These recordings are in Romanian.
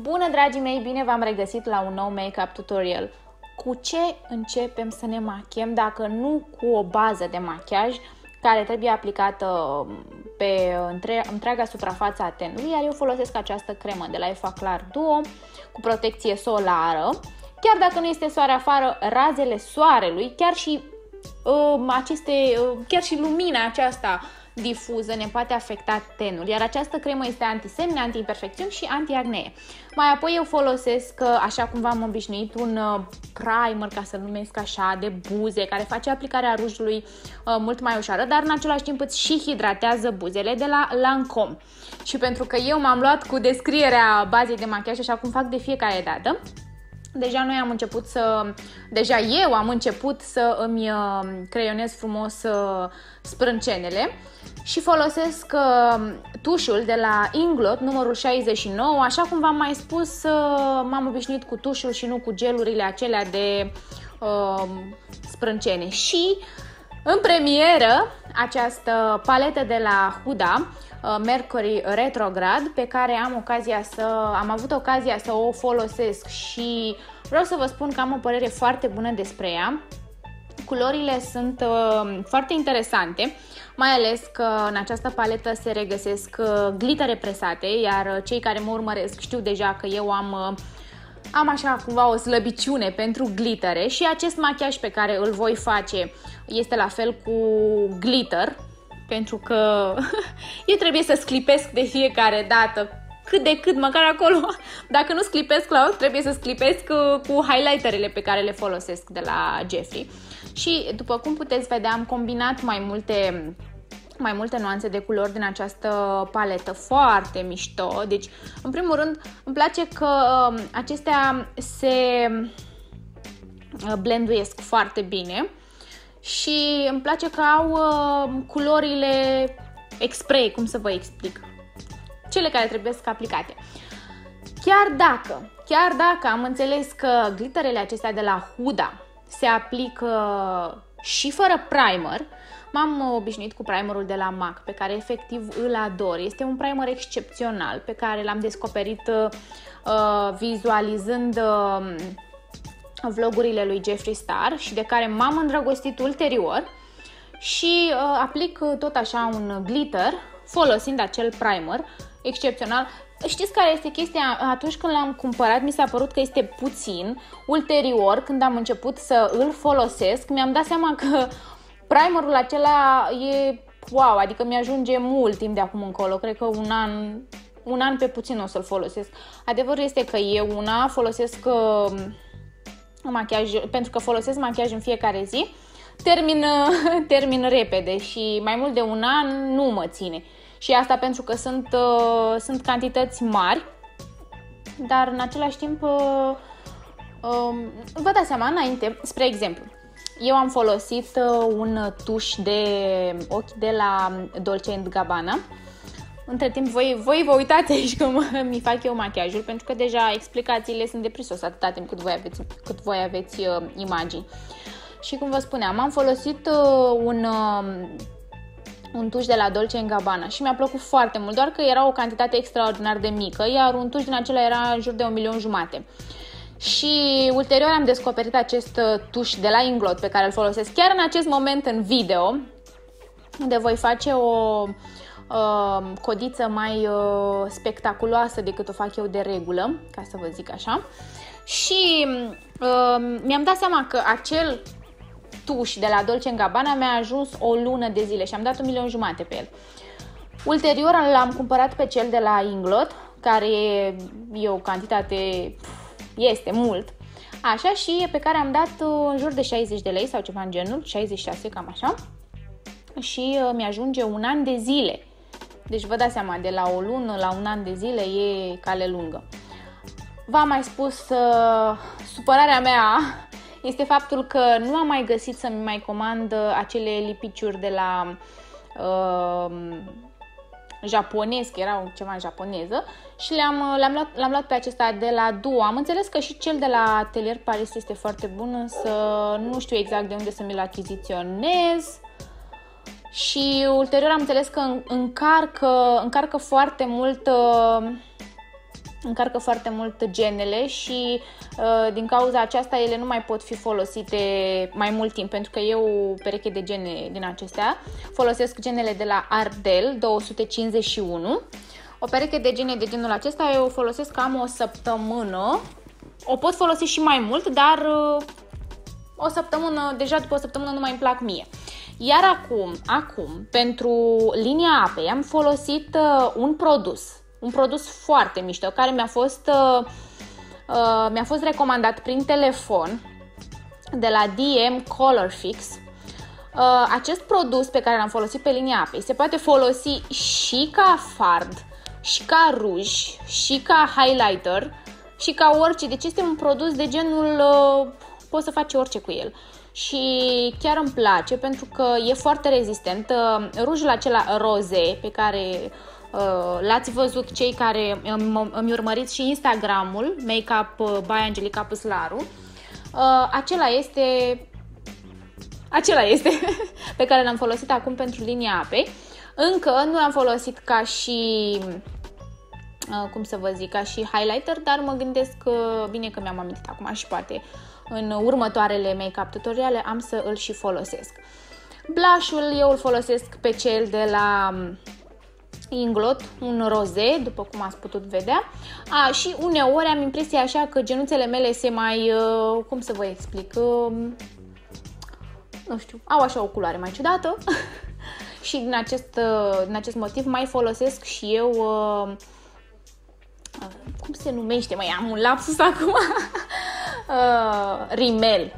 Bună, dragii mei! Bine v-am regăsit la un nou make-up tutorial. Cu ce începem să ne machiem dacă nu cu o bază de machiaj care trebuie aplicată pe întreaga suprafață a tenului, iar eu folosesc această cremă de la Efaclar Duo cu protecție solară. Chiar dacă nu este soare afară, razele soarelui, chiar și lumina aceasta difuză ne poate afecta tenul, iar această cremă este antisemne, anti-imperfecțiuni și anti-acnee. Mai apoi eu folosesc, așa cum v-am obișnuit, un primer, ca să-l numesc așa, de buze, care face aplicarea rujului mult mai ușoară, dar în același timp îți și hidratează buzele, de la Lancôme. Și pentru că eu m-am luat cu descrierea bazei de machiaj, așa cum fac de fiecare dată, Deja eu am început să îmi creionez frumos sprâncenele și folosesc tușul de la Inglot, numărul 69. Așa cum v-am mai spus, m-am obișnuit cu tușul și nu cu gelurile acelea de sprâncene. Și în premieră, această paletă de la Huda, Mercury Retrograde, pe care am avut ocazia să o folosesc și vreau să vă spun că am o părere foarte bună despre ea. Culorile sunt foarte interesante, mai ales că în această paletă se regăsesc glitere presate, iar cei care mă urmăresc știu deja că eu am așa cumva o slăbiciune pentru glitere și acest machiaj pe care îl voi face este la fel cu glitter, pentru că eu trebuie să sclipesc de fiecare dată, cât de cât, măcar acolo. Dacă nu sclipesc la ochi, trebuie să sclipesc cu highlighterele pe care le folosesc de la Jeffree. Și după cum puteți vedea, am combinat mai multe nuanțe de culori din această paletă, foarte mișto. Deci, în primul rând, îmi place că acestea se blenduiesc foarte bine și îmi place că au culorile exprei, cum să vă explic, cele care trebuie să aplicate. Chiar dacă am înțeles că glitterele acestea de la Huda se aplică și fără primer, m-am obișnuit cu primerul de la MAC, pe care efectiv îl ador. Este un primer excepțional pe care l-am descoperit vizualizând vlogurile lui Jeffree Star și de care m-am îndrăgostit ulterior și aplic tot așa un glitter folosind acel primer excepțional. Știți care este chestia? Atunci când l-am cumpărat mi s-a părut că este puțin. Ulterior, când am început să îl folosesc, mi-am dat seama că primerul acela e wow, adică mi-ajunge mult timp de acum încolo, cred că un an pe puțin o să-l folosesc. Adevărul este că eu una folosesc machiaj, pentru că folosesc machiaj în fiecare zi, termin repede și mai mult de un an nu mă ține. Și asta pentru că sunt cantități mari, dar în același timp vă dați seama înainte, spre exemplu, eu am folosit un tuș de ochi de la Dolce & Gabbana. Între timp voi vă uitați aici cum mi fac eu machiajul, pentru că deja explicațiile sunt de prisos atâta timp cât voi aveți imagini. Și cum vă spuneam, am folosit un tuș de la Dolce & Gabbana și mi-a plăcut foarte mult, doar că era o cantitate extraordinar de mică, iar un tuș din acela era în jur de 1,5 milioane. Și ulterior am descoperit acest tuș de la Inglot, pe care îl folosesc chiar în acest moment în video, unde voi face o codiță mai spectaculoasă decât o fac eu de regulă, ca să vă zic așa. Și mi-am dat seama că acel tuș de la Dolce & Gabbana mi-a ajuns o lună de zile și am dat 1,5 milioane pe el. Ulterior l-am cumpărat pe cel de la Inglot, care e o cantitate, este mult, așa, și pe care am dat în jur de 60 de lei sau ceva în genul, 66, cam așa, și mi-ajunge un an de zile. Deci vă dați seama, de la o lună la un an de zile e cale lungă. V-am mai spus, supărarea mea este faptul că nu am mai găsit să-mi mai comand acele lipiciuri de la japonesc, erau ceva în japoneză, și l-am luat pe acesta de la Duo. Am înțeles că și cel de la Atelier Paris este foarte bun, însă nu știu exact de unde să mi-l achiziționez. Și ulterior am înțeles că încarcă foarte mult încarcă foarte mult genele și din cauza aceasta ele nu mai pot fi folosite mai mult timp, pentru că eu o pereche de gene din acestea. Folosesc genele de la Ardell 251. O pereche de gene de genul acesta eu o folosesc cam o săptămână. O pot folosi și mai mult, dar o săptămână, deja după o săptămână nu mai îmi plac mie. Iar acum, pentru linia apei, am folosit un produs foarte mișto, care mi-a fost recomandat prin telefon de la DM Colorfix. Acest produs pe care l-am folosit pe linia apei se poate folosi și ca fard, și ca ruj, și ca highlighter, și ca orice. Deci este un produs de genul, poți să faci orice cu el. Și chiar îmi place pentru că e foarte rezistent. Rujul acela roze pe care l-ați văzut cei care îmi urmăriți și Instagramul Makeup by Angelica Pîslaru, acela este pe care l-am folosit acum pentru linia apei. Încă nu l-am folosit ca și ca și highlighter, dar mă gândesc că bine că mi-am amintit acum și poate în următoarele make-up tutoriale am să îl și folosesc. Blush-ul eu îl folosesc pe cel de la Inglot, un roze, după cum ați putut vedea. Și uneori am impresia așa că genuțele mele se mai, nu știu, au așa o culoare mai ciudată și din acest motiv mai folosesc și eu, cum se numește, mai am un lapsus acum, rimel.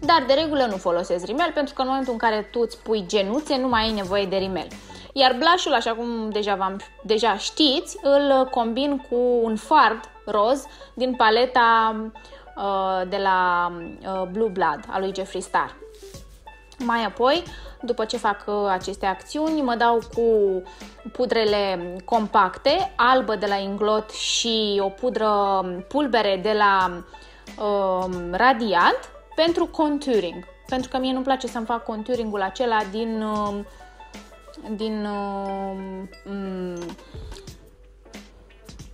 Dar de regulă nu folosesc rimel, pentru că în momentul în care tu îți pui genuțe, nu mai ai nevoie de rimel. Iar blush-ul, așa cum deja știți, îl combin cu un fard roz din paleta de la Blue Blood, a lui Jeffree Star. Mai apoi, după ce fac aceste acțiuni, mă dau cu pudrele compacte, albă de la Inglot și o pudră pulbere de la Radiant, pentru contouring, pentru că mie nu-mi place să-mi fac contouringul acela din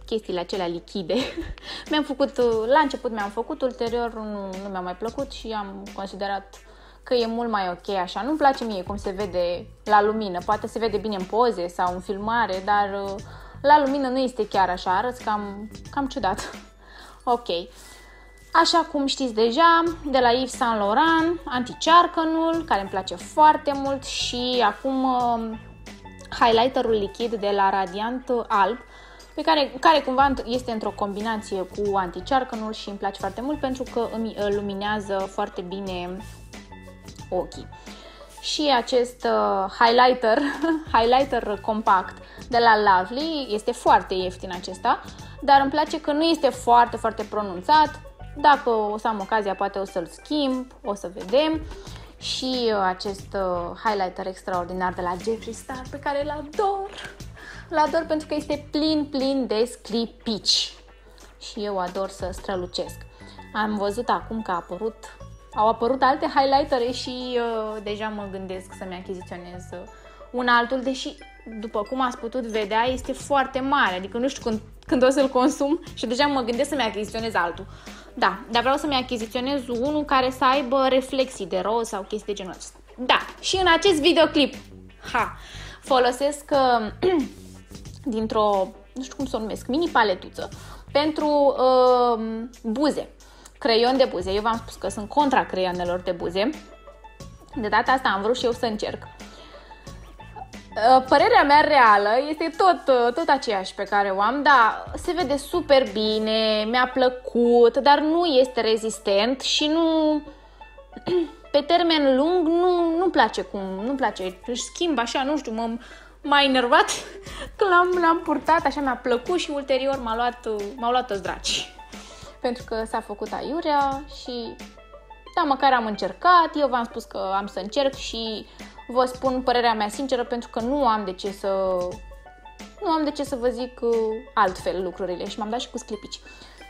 chestiile acelea lichide. La început mi-am făcut, ulterior nu mi-a mai plăcut și am considerat că e mult mai ok așa. Nu-mi place mie cum se vede la lumină, poate se vede bine în poze sau în filmare, dar la lumină nu este chiar așa, arăți cam ciudat. Ok. Așa cum știți deja, de la Yves Saint Laurent, anticearcănul, care îmi place foarte mult, și acum highlighterul lichid de la Radiant Alp, care cumva este într-o combinație cu anticearcănul și îmi place foarte mult pentru că îmi luminează foarte bine ochii. Și acest highlighter compact de la Lovely este foarte ieftin acesta, dar îmi place că nu este foarte, foarte pronunțat. Dacă o să am ocazia, poate o să-l schimb, o să vedem. Și acest highlighter extraordinar de la Jeffree Star, pe care îl ador. Îl ador pentru că este plin de sclipici. Și eu ador să strălucesc. Am văzut acum că au apărut alte highlightere și deja mă gândesc să-mi achiziționez un altul, deși, după cum ați putut vedea, este foarte mare. Adică nu știu când o să-l consum și deja mă gândesc să-mi achiziționez altul. Da, dar vreau să-mi achiziționez unul care să aibă reflexii de roz sau chestii de genul acesta. Da, și în acest videoclip folosesc dintr-o, nu știu cum să o numesc, mini paletuță pentru buze, creion de buze. Eu v-am spus că sunt contra creionelor de buze. De data asta am vrut și eu să încerc. Părerea mea reală este tot aceeași pe care o am, da, se vede super bine, mi-a plăcut, dar nu este rezistent și nu, pe termen lung nu-mi place cum, nu-mi place, își schimb așa, nu știu, m-a enervat că l-am purtat, așa mi-a plăcut și ulterior m-au luat toți dracii, pentru că s-a făcut aiurea și da, măcar am încercat, eu v-am spus că am să încerc și vă spun părerea mea sinceră, pentru că nu am de ce să vă zic altfel lucrurile și m-am dat și cu sclipici.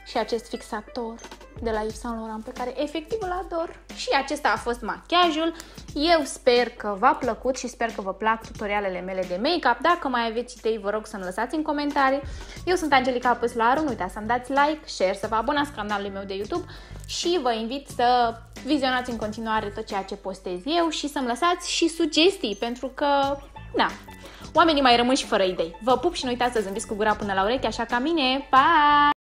și acest fixator de la Yves Saint Laurent pe care efectiv îl ador. Și acesta a fost machiajul. Eu sper că v-a plăcut și sper că vă plac tutorialele mele de make-up. Dacă mai aveți idei, vă rog să-mi lăsați în comentarii. Eu sunt Angelica Pîslaru, nu uitați să-mi dați like, share, să vă abonați canalului meu de YouTube și vă invit să vizionați în continuare tot ceea ce postez eu și să-mi lăsați și sugestii, pentru că, na, oamenii mai rămân și fără idei. Vă pup și nu uitați să zâmbiți cu gura până la ureche, așa ca mine. Pa!